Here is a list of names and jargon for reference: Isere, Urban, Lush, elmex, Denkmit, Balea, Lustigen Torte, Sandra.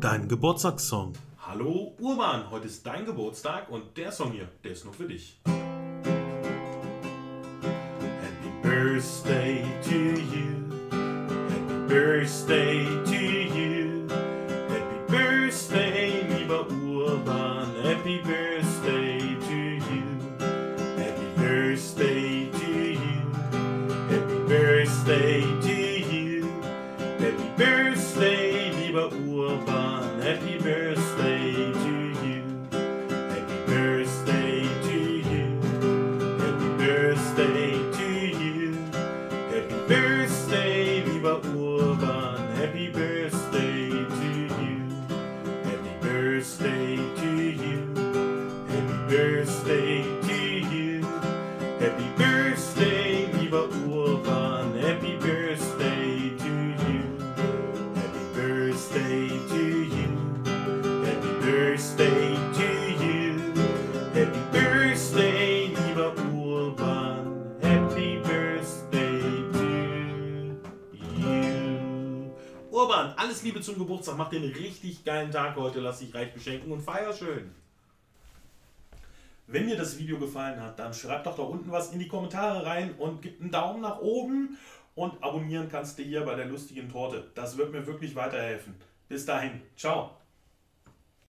Dein Geburtstagssong. Hallo Urban, heute ist dein Geburtstag und der Song hier, der ist nur für dich. Happy Birthday to you, Happy Birthday to you, Happy Birthday lieber Urban, Happy Birthday to you, Happy Birthday to you, Happy Birthday to you, Happy Birthday lieber Urban, Happy Birthday. Urban, alles Liebe zum Geburtstag, mach dir einen richtig geilen Tag heute, lass dich reich beschenken und feier schön. Wenn dir das Video gefallen hat, dann schreib doch da unten was in die Kommentare rein und gib einen Daumen nach oben und abonnieren kannst du hier bei der Lustigen Torte. Das wird mir wirklich weiterhelfen. Bis dahin, ciao.